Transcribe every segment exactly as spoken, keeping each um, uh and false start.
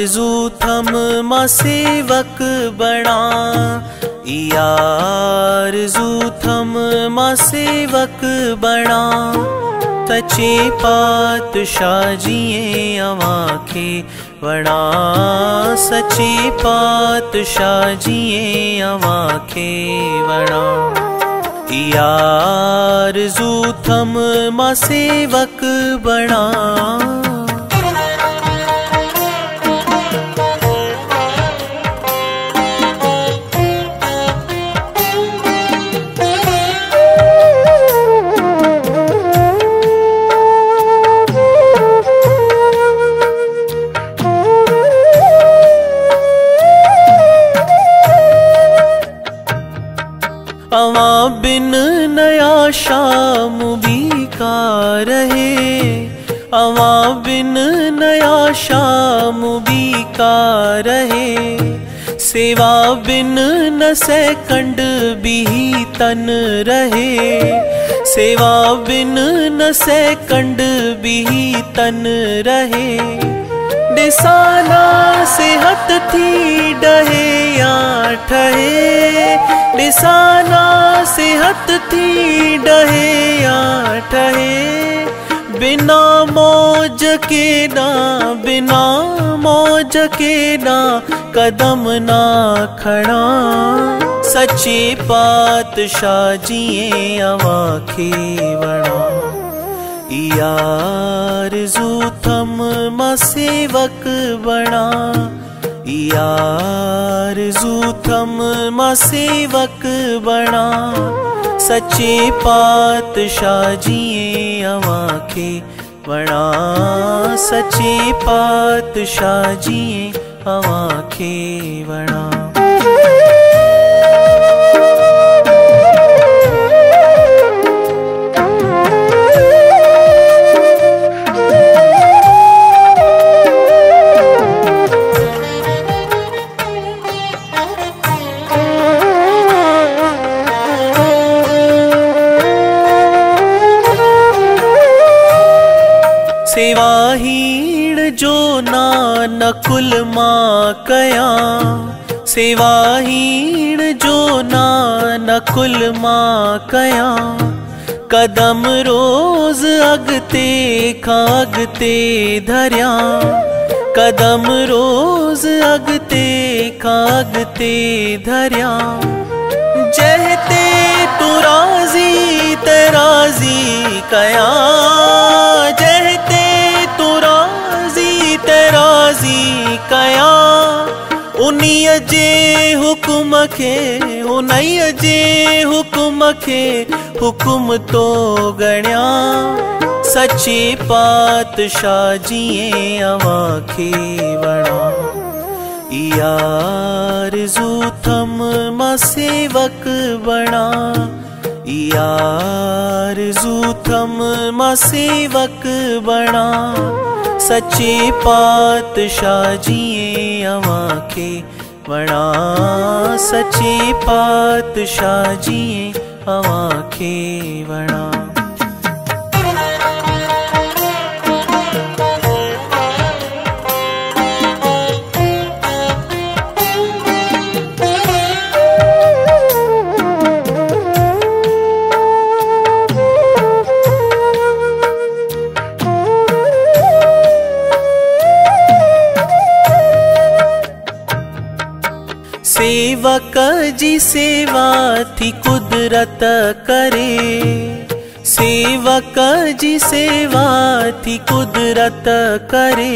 आरज़ू थम मा सेवक बना, इहा आरज़ू थम मा सेवक बना। तचे पातशाह जिए अवाखे वणा, सचे पातशाह जिए अवाखे वणा। इहा आरज़ू थम मा सेवक बना। अवां बिन नया शाम भी का रहे, अवां बिन नया शाम भी का रहे। सेवा बिन न सेकंड भी तन रहे, सेवा बिन न सेकंड भी तन रहे। डिसाना सेहत थी डहे या ठहे, डिसाना सेहत थी डहे या ठहे। बिना मौज के ना, बिना मौज के ना कदम ना खड़ा। सच्चे पातशाह जिए अवाखे वणा, इहा आरज़ू थम मा सेवक बना, इहा आरज़ू थम मा सेवक बना। सच्चे पातशाह जिए अवाखे बना, सच्चे पातशाह जिए अवाखे बना। सेवाहीण जो नानकुल मां कया, सेवाहीण जो नानकुल मां कया। कदम रोज अगते खां अगते धरिया, कदम रोज अगते खां अगते धरिया। जहते तू राजी ते राजी कया, जहते कया। उन्हीं जे हुकुम के, उन्हीं जे हुकुम के हुकुम तो गण्या। सच्चे पातशाह जिए अवाखे वणा, इहा आरज़ू थम मा सेवक बना, इहा आरज़ू थम मा सेवक बना। सच्चे पातशाह जिए अवाखे वणा, सच्चे पातशाह जिए अवाखे वणा। सेवक जी सेवा थी कुदरत करे, सेवक जी सेवा थी कुदरत करे।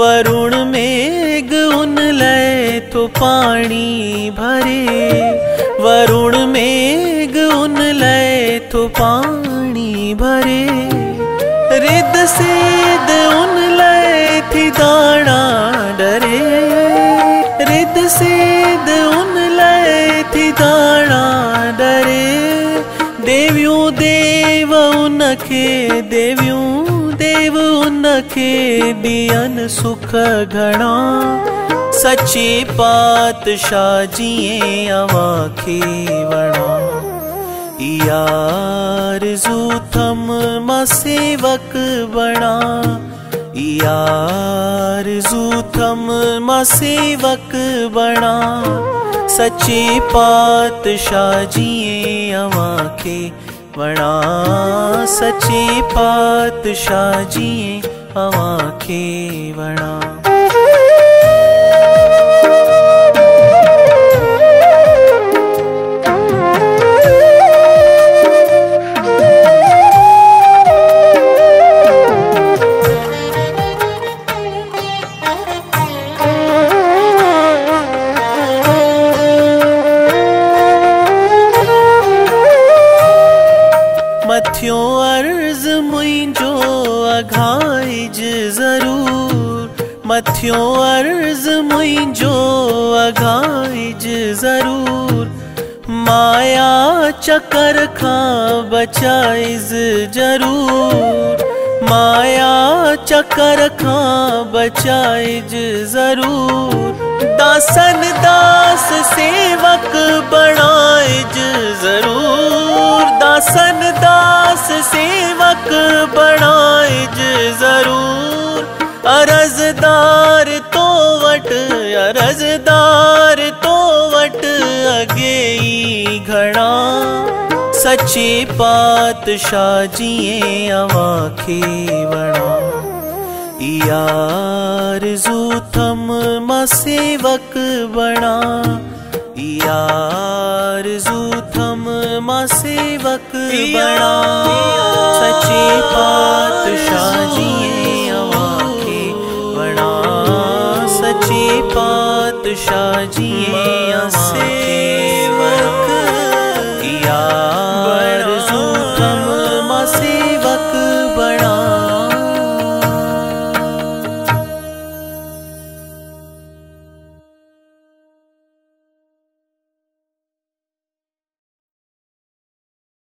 वरुण मेघ उन लय तो पानी भरे, वरुण मेघ उन लय तो पानी भरे। रिद सेद उन लय थी दाना डरे, रिद सेद उन लय थी दाना डरे। देवियों देव उनखे, देवियों देव उनखे दियन सुख घणा। सच्चे पातशाह जिए अवाखे वणा, इहा आरज़ू थम मा सेवक बना, या आरज़ू थम मा सेवक बणा सच्चे पातशाह जिए अवा के बणा सच्चे पातशाह जिए अवा के बणा। मथियों अर्ज मुझो अघाइज जरूर मथियों अर्ज मुझो अघाइज जरूर माया चक्कर खां बचाइज जरूर माया चक्कर खां बचाइज जरूर दासन दास सेवक बणाइज जरूर दासन दास सेवक बणाइज जरूर। अरजदार तो वट अरजदार तो वट अगेई घणा सच्चे पातशाह जिए अवा के बणा। या आरज़ू थम मा सेवक बणा या आरज़ू थम मा सेवक बणा सच्चे पातशाह जिए अवा के बणा सच्चे पातशाह जिए अवा